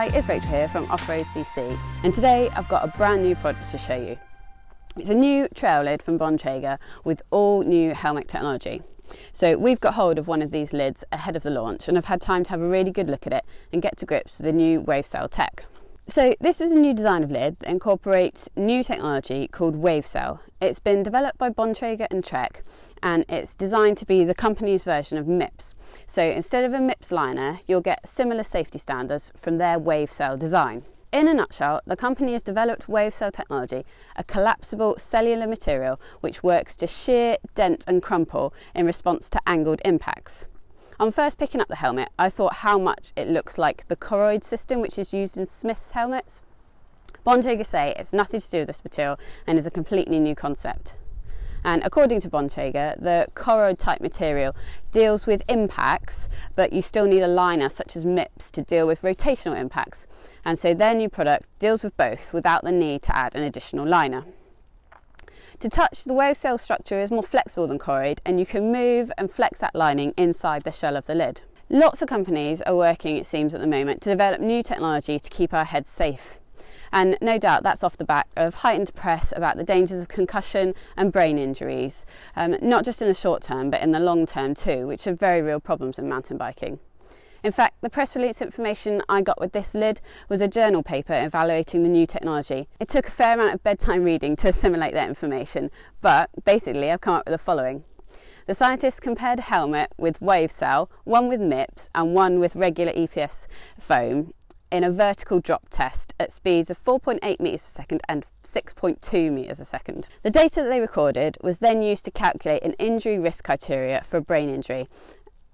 Hi, it's Rachel here from Offroad CC, and today I've got a brand new product to show you. It's a new trail lid from Bontrager with all new Helmec technology. So we've got hold of one of these lids ahead of the launch, and I've had time to have a really good look at it and get to grips with the new WaveCel tech. So this is a new design of lid that incorporates new technology called WaveCel. It's been developed by Bontrager and Trek, and it's designed to be the company's version of MIPS. So instead of a MIPS liner, you'll get similar safety standards from their WaveCel design. In a nutshell, the company has developed WaveCel technology, a collapsible cellular material which works to shear, dent and crumple in response to angled impacts. On first picking up the helmet, I thought how much it looks like the Koroyd system, which is used in Smith's helmets. Bontrager say it's nothing to do with this material and is a completely new concept. And according to Bontrager, the Koroyd type material deals with impacts, but you still need a liner such as MIPS to deal with rotational impacts. And so their new product deals with both without the need to add an additional liner. To touch, the WaveCel structure is more flexible than Koroyd, and you can move and flex that lining inside the shell of the lid. Lots of companies are working, it seems at the moment, to develop new technology to keep our heads safe. And no doubt that's off the back of heightened press about the dangers of concussion and brain injuries, not just in the short term but in the long term too, which are very real problems in mountain biking. In fact, the press release information I got with this lid was a journal paper evaluating the new technology. It took a fair amount of bedtime reading to assimilate that information, but basically I've come up with the following. The scientists compared a helmet with WaveCel, one with MIPS and one with regular EPS foam in a vertical drop test at speeds of 4.8 metres per second and 6.2 metres a second. The data that they recorded was then used to calculate an injury risk criteria for a brain injury.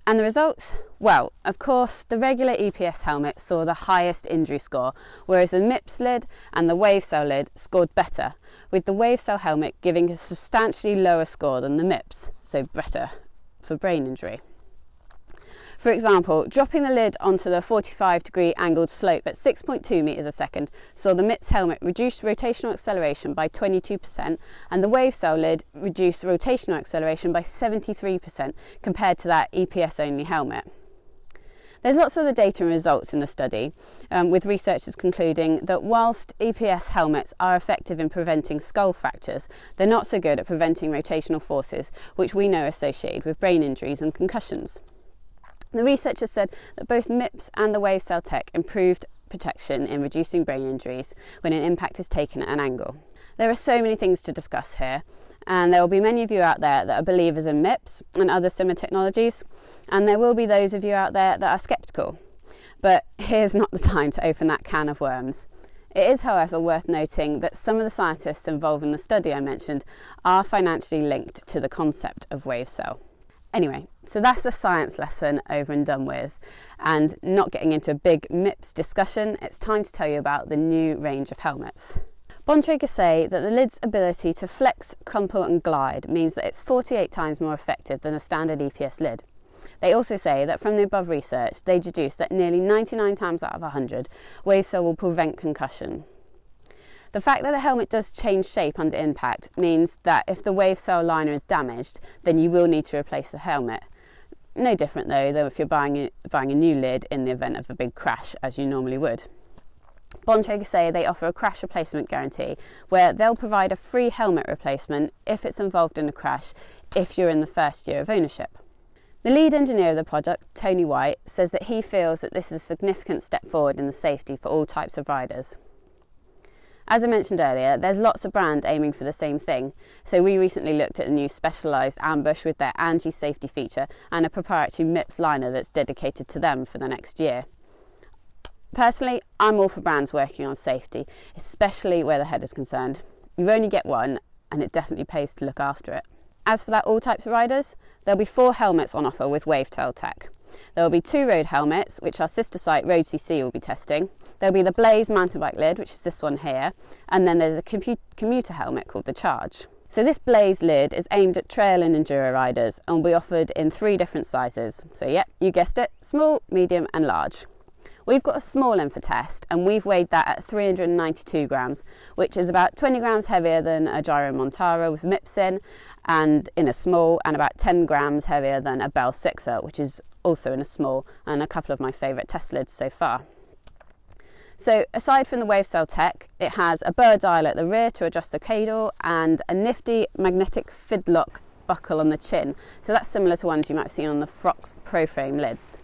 And the results? Well, of course, the regular EPS helmet saw the highest injury score, whereas the MIPS lid and the WaveCel lid scored better, with the WaveCel helmet giving a substantially lower score than the MIPS, so better for brain injury. For example, dropping the lid onto the 45-degree angled slope at 6.2 metres a second saw the MIPS helmet reduce rotational acceleration by 22% and the WaveCel lid reduce rotational acceleration by 73% compared to that EPS-only helmet. There's lots of other data and results in the study, with researchers concluding that whilst EPS helmets are effective in preventing skull fractures, they're not so good at preventing rotational forces, which we know are associated with brain injuries and concussions. The researchers said that both MIPS and the WaveCel tech improved protection in reducing brain injuries when an impact is taken at an angle. There are so many things to discuss here, and there will be many of you out there that are believers in MIPS and other similar technologies, and there will be those of you out there that are sceptical. But here's not the time to open that can of worms. It is, however, worth noting that some of the scientists involved in the study I mentioned are financially linked to the concept of WaveCel. Anyway, so that's the science lesson over and done with, and not getting into a big MIPS discussion, it's time to tell you about the new range of helmets. Bontrager say that the lid's ability to flex, crumple and glide means that it's 48 times more effective than a standard EPS lid. They also say that from the above research, they deduce that nearly 99 times out of 100, WaveCel will prevent concussion. The fact that the helmet does change shape under impact means that if the WaveCel liner is damaged, then you will need to replace the helmet. No different though than if you're buying a new lid in the event of a big crash, as you normally would. Bontrager say they offer a crash replacement guarantee, where they'll provide a free helmet replacement if it's involved in a crash, if you're in the first year of ownership. The lead engineer of the product, Tony White, says that he feels that this is a significant step forward in the safety for all types of riders. As I mentioned earlier, there's lots of brands aiming for the same thing, so we recently looked at the new Specialised Ambush with their Angie safety feature and a proprietary MIPS liner that's dedicated to them for the next year. Personally, I'm all for brands working on safety, especially where the head is concerned. You only get one, and it definitely pays to look after it. As for that all types of riders, there'll be 4 helmets on offer with WaveCel tech. There'll be 2 road helmets, which our sister site Road CC will be testing. There'll be the Blaze mountain bike lid, which is this one here, and then there's a commuter helmet called the Charge. So this Blaze lid is aimed at trail and enduro riders and will be offered in 3 different sizes. So yep, you guessed it, small, medium and large. We've got a small in for test and we've weighed that at 392 grams, which is about 20 grams heavier than a Giro Montara with MIPS in a small, and about 10 grams heavier than a Bell Sixer, which is also in a small, and a couple of my favourite test lids so far. So aside from the WaveCel tech, it has a bird's eye at the rear to adjust the cradle and a nifty magnetic Fidlock buckle on the chin. So that's similar to ones you might have seen on the Frox Proframe lids.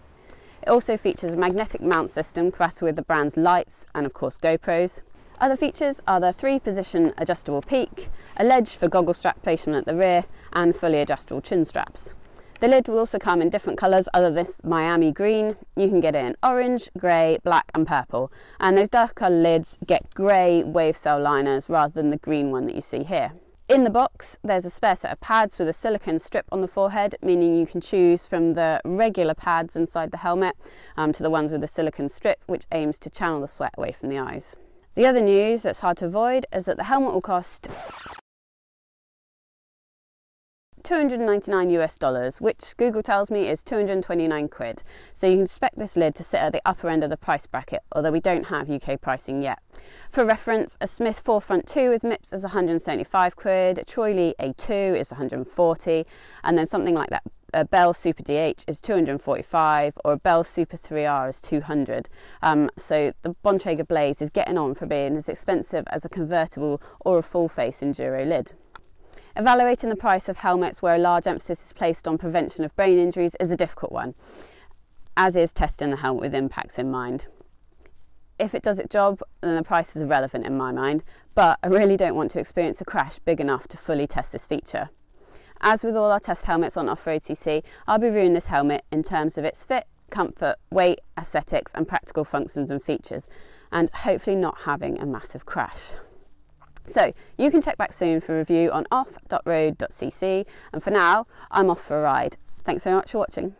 It also features a magnetic mount system compatible with the brand's lights and of course GoPros. Other features are the 3-position adjustable peak, a ledge for goggle strap placement at the rear and fully adjustable chin straps. The lid will also come in different colours other than this Miami green. You can get it in orange, grey, black and purple. And those dark colour lids get grey WaveCel liners rather than the green one that you see here. In the box, there's a spare set of pads with a silicone strip on the forehead, meaning you can choose from the regular pads inside the helmet to the ones with the silicone strip, which aims to channel the sweat away from the eyes. The other news that's hard to avoid is that the helmet will cost $299 US, which Google tells me is 229 quid. So you can expect this lid to sit at the upper end of the price bracket, although we don't have UK pricing yet. For reference, a Smith 4Front 2 with MIPS is 175 quid, a Troy Lee A2 is 140, and then something like that, a Bell Super DH is 245, or a Bell Super 3R is 200. So the Bontrager Blaze is getting on for being as expensive as a convertible or a full face enduro lid. Evaluating the price of helmets where a large emphasis is placed on prevention of brain injuries is a difficult one, as is testing the helmet with impacts in mind. If it does its job, then the price is irrelevant in my mind, but I really don't want to experience a crash big enough to fully test this feature. As with all our test helmets on Offroad CC, I'll be reviewing this helmet in terms of its fit, comfort, weight, aesthetics and practical functions and features, and hopefully not having a massive crash. So you can check back soon for review on off.road.cc, and for now, I'm off for a ride. Thanks so much for watching.